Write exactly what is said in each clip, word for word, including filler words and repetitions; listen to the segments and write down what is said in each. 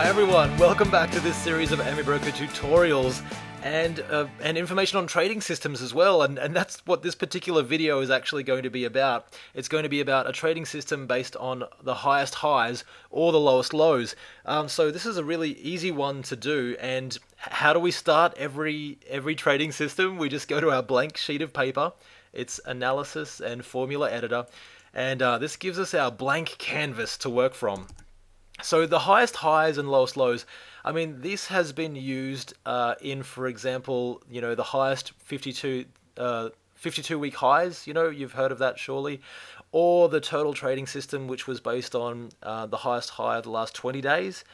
Hi everyone, welcome back to this series of AmiBroker tutorials and uh, and information on trading systems as well, and, and that's what this particular video is actually going to be about. It's going to be about a trading system based on the highest highs or the lowest lows. Um, so this is a really easy one to do. And how do we start every every trading system? We just go to our blank sheet of paper, it's analysis and formula editor, and uh, this gives us our blank canvas to work from. So the highest highs and lowest lows, I mean, this has been used uh, in, for example, you know, the highest fifty-two, uh, fifty-two week highs, you know, you've heard of that surely, or the Turtle Trading System, which was based on uh, the highest high of the last twenty days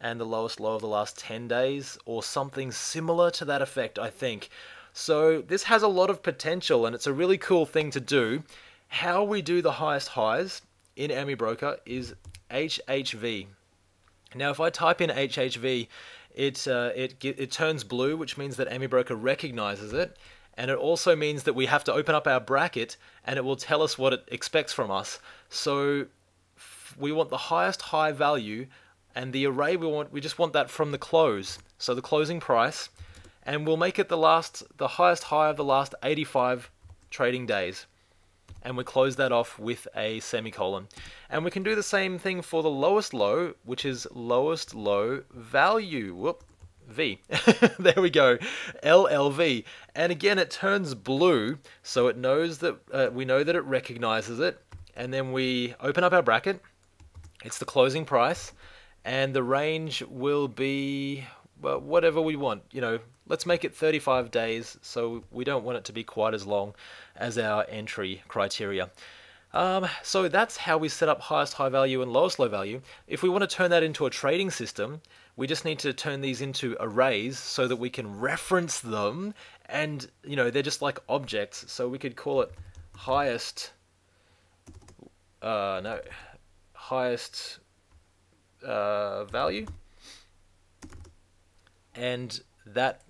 and the lowest low of the last ten days, or something similar to that effect, I think. So this has a lot of potential and it's a really cool thing to do. How we do the highest highs in AmiBroker is H H V. Now, if I type in H H V, it, uh, it it turns blue, which means that AmiBroker recognizes it, and it also means that we have to open up our bracket, and it will tell us what it expects from us. So we want the highest high value, and the array we want, we just want that from the close, so the closing price, and we'll make it the last, the highest high of the last eighty-five trading days. And we close that off with a semicolon. And we can do the same thing for the lowest low, which is lowest low value. Whoop, V. There we go, L L V. And again, it turns blue, so it knows that uh, we know that it recognizes it. And then we open up our bracket. It's the closing price, and the range will be well, whatever we want. You know, let's make it thirty-five days, so we don't want it to be quite as long as our entry criteria. Um, so that's how we set up highest high value and lowest low value. If we want to turn that into a trading system, we just need to turn these into arrays so that we can reference them, and you know, they're just like objects, so we could call it highest uh, no highest uh, value. And that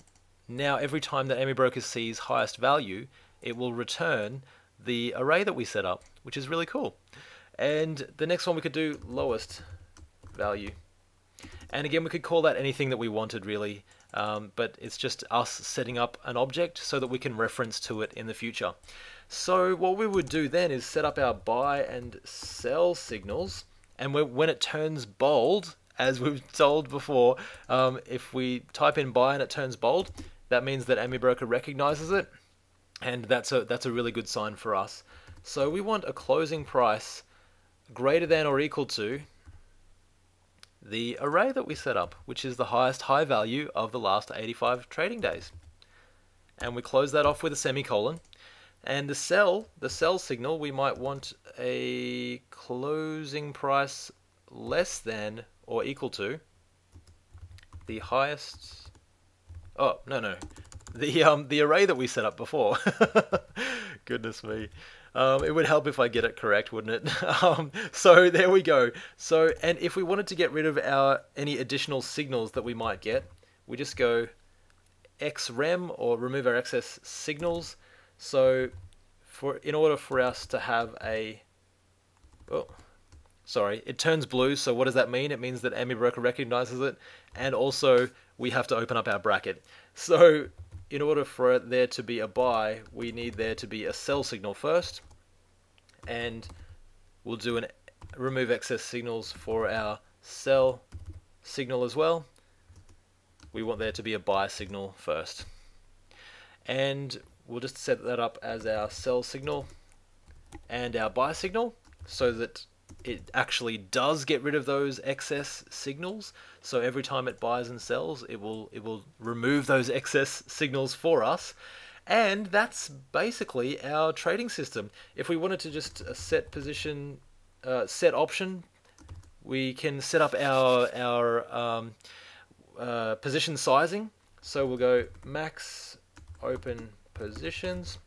now every time that AmiBroker sees highest value, it will return the array that we set up, which is really cool. And the next one we could do lowest value. And again, we could call that anything that we wanted really, um, but it's just us setting up an object so that we can reference to it in the future. So what we would do then is set up our buy and sell signals, and when it turns bold, as we've told before, um, if we type in buy and it turns bold, that means that AmiBroker recognizes it, and that's a, that's a really good sign for us. So we want a closing price greater than or equal to the array that we set up, which is the highest high value of the last eighty-five trading days. And we close that off with a semicolon. And the sell, the sell signal, we might want a closing price less than or equal to the highest, oh no no the um the array that we set up before. Goodness me, um it would help if I get it correct, wouldn't it? Um so there we go. So, and if we wanted to get rid of our any additional signals that we might get, we just go X R E M or remove our excess signals. So for in order for us to have a oh Sorry, it turns blue, so what does that mean? It means that AmiBroker recognizes it, and also we have to open up our bracket. So in order for there to be a buy, we need there to be a sell signal first, and we'll do an remove excess signals for our sell signal as well. We want there to be a buy signal first. And we'll just set that up as our sell signal and our buy signal so that it actually does get rid of those excess signals. So every time it buys and sells, it will it will remove those excess signals for us. And that's basically our trading system. If we wanted to just set position, uh, set option, we can set up our our um, uh, position sizing. So we'll go max open positions,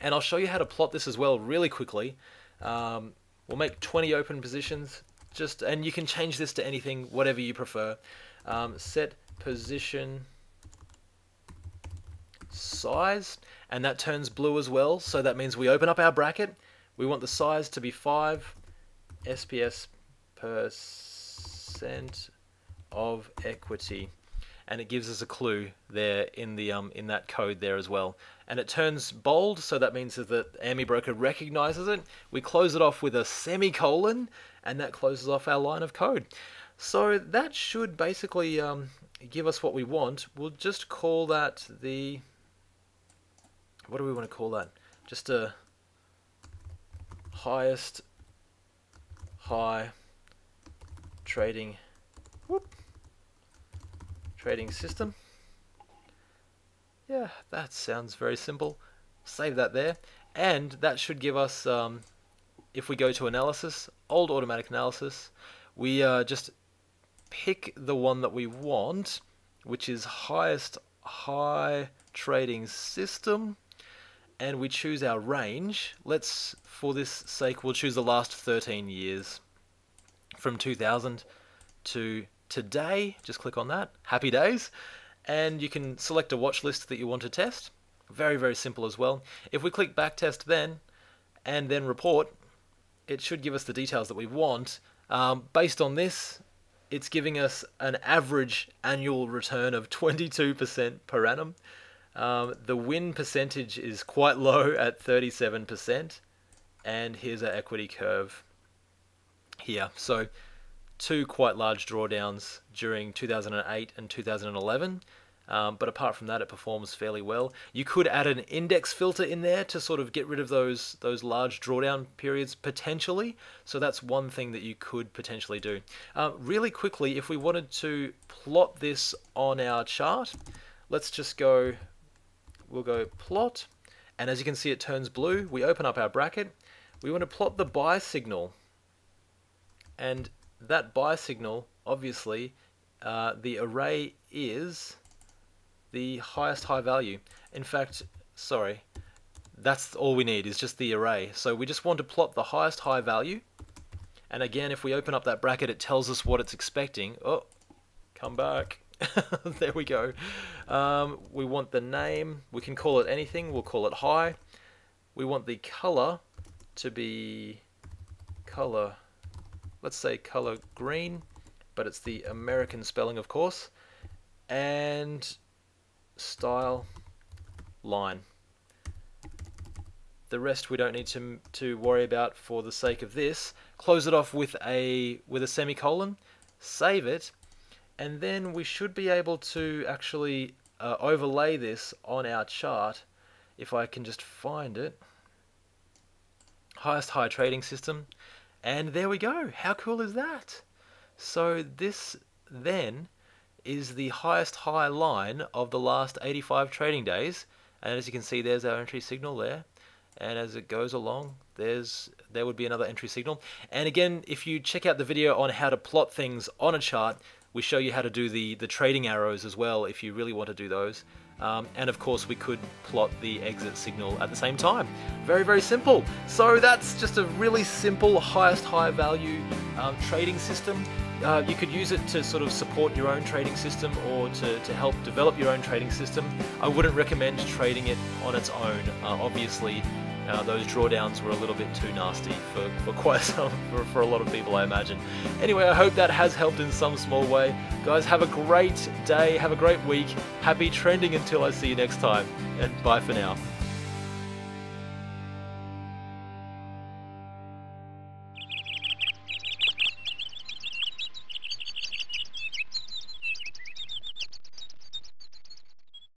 and I'll show you how to plot this as well really quickly. Um, We'll make twenty open positions, just, and you can change this to anything, whatever you prefer. Um, set position size, and that turns blue as well, so that means we open up our bracket. We want the size to be five S P S percent of equity. And it gives us a clue there in the um in that code there as well. And it turns bold, so that means that AmiBroker recognizes it. We close it off with a semicolon, and that closes off our line of code. So that should basically um, give us what we want. We'll just call that the, what do we want to call that? Just a highest high trading whoop. Trading system. Yeah, that sounds very simple. Save that there, and that should give us, um, if we go to analysis, old automatic analysis, we uh, just pick the one that we want, which is highest high trading system, and we choose our range. Let's, for this sake, we'll choose the last thirteen years, from two thousand to today. Just click on that, happy days, and you can select a watch list that you want to test. Very, very simple as well. If we click back test then, and then report, it should give us the details that we want. Um, based on this, it's giving us an average annual return of twenty-two percent per annum. Um, the win percentage is quite low at thirty-seven percent, and here's our equity curve here. So two quite large drawdowns during two thousand eight and two thousand eleven, um, but apart from that it performs fairly well. You could add an index filter in there to sort of get rid of those those large drawdown periods potentially, so that's one thing that you could potentially do. Uh, really quickly, if we wanted to plot this on our chart, let's just go, we'll go plot, and as you can see it turns blue. We open up our bracket, we want to plot the buy signal, and that buy signal, obviously, uh, the array is the highest high value. In fact, sorry, that's all we need is just the array. So we just want to plot the highest high value. And again, if we open up that bracket, it tells us what it's expecting. Oh, come back. There we go. Um, we want the name. We can call it anything. We'll call it high. We want the color to be color. Let's say color green, but it's the American spelling, of course, and style line. The rest we don't need to to worry about for the sake of this. Close it off with a with a semicolon, save it, and then we should be able to actually uh, overlay this on our chart. If I can just find it, highest high trading system. And there we go. How cool is that? So this then is the highest high line of the last eighty-five trading days. And as you can see, there's our entry signal there. And as it goes along, there's there would be another entry signal. And again, if you check out the video on how to plot things on a chart, we show you how to do the, the trading arrows as well, if you really want to do those. Um, and of course we could plot the exit signal at the same time. Very, very simple. So that's just a really simple highest high value um, trading system. Uh, you could use it to sort of support your own trading system, or to, to help develop your own trading system. I wouldn't recommend trading it on its own. Uh, obviously uh, those drawdowns were a little bit too nasty for, for quite some, for, for a lot of people, I imagine. Anyway, I hope that has helped in some small way. Guys, have a great day, have a great week, happy trending until I see you next time, and bye for now.